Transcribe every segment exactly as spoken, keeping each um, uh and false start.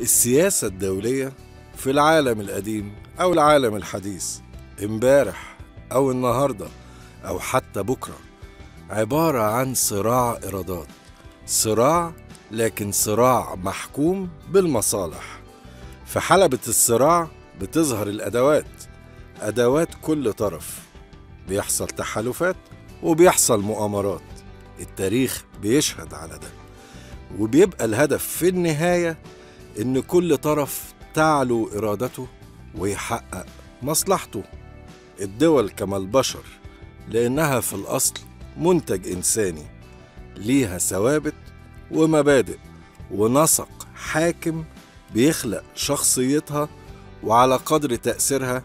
السياسة الدولية في العالم القديم أو العالم الحديث امبارح أو النهاردة أو حتى بكرة عبارة عن صراع إرادات، صراع لكن صراع محكوم بالمصالح. في حلبة الصراع بتظهر الأدوات، أدوات كل طرف، بيحصل تحالفات وبيحصل مؤامرات. التاريخ بيشهد على ده، وبيبقى الهدف في النهاية إن كل طرف تعلو إرادته ويحقق مصلحته. الدول كما البشر، لأنها في الأصل منتج إنساني، ليها ثوابت ومبادئ ونسق حاكم بيخلق شخصيتها، وعلى قدر تأثيرها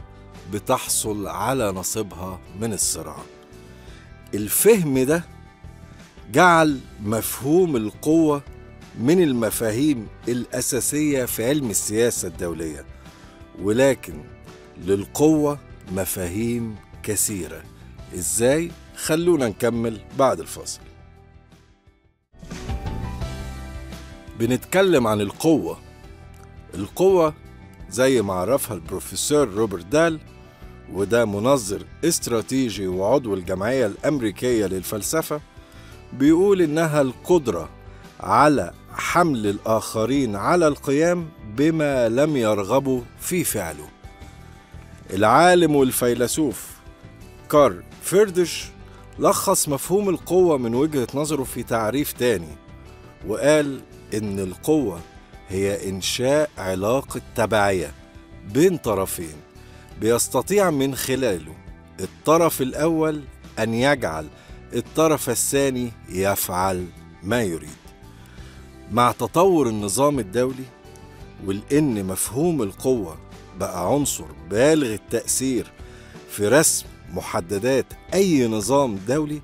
بتحصل على نصيبها من الصراع. الفهم ده جعل مفهوم القوة من المفاهيم الأساسية في علم السياسة الدولية، ولكن للقوة مفاهيم كثيرة. إزاي؟ خلونا نكمل بعد الفاصل. بنتكلم عن القوة. القوة زي ما عرفها البروفيسور روبرت دال، وده منظر استراتيجي وعضو الجمعية الأمريكية للفلسفة، بيقول إنها القدرة على حمل الآخرين على القيام بما لم يرغبوا في فعله. العالم والفيلسوف كارل فردش لخص مفهوم القوة من وجهة نظره في تعريف تاني، وقال إن القوة هي إنشاء علاقة تبعية بين طرفين بيستطيع من خلاله الطرف الأول أن يجعل الطرف الثاني يفعل ما يريد. مع تطور النظام الدولي ولأن مفهوم القوة بقى عنصر بالغ التأثير في رسم محددات أي نظام دولي،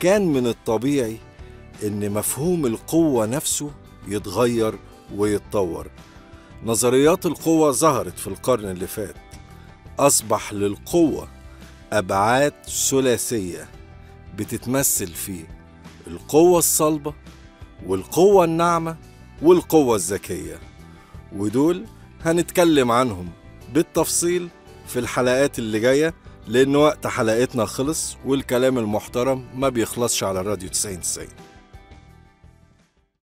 كان من الطبيعي إن مفهوم القوة نفسه يتغير ويتطور. نظريات القوة ظهرت في القرن اللي فات، أصبح للقوة أبعاد ثلاثية بتتمثل في القوة الصلبة والقوة الناعمة والقوة الذكية، ودول هنتكلم عنهم بالتفصيل في الحلقات اللي جاية، لأن وقت حلقتنا خلص والكلام المحترم ما بيخلصش على راديو تسعين تسعين.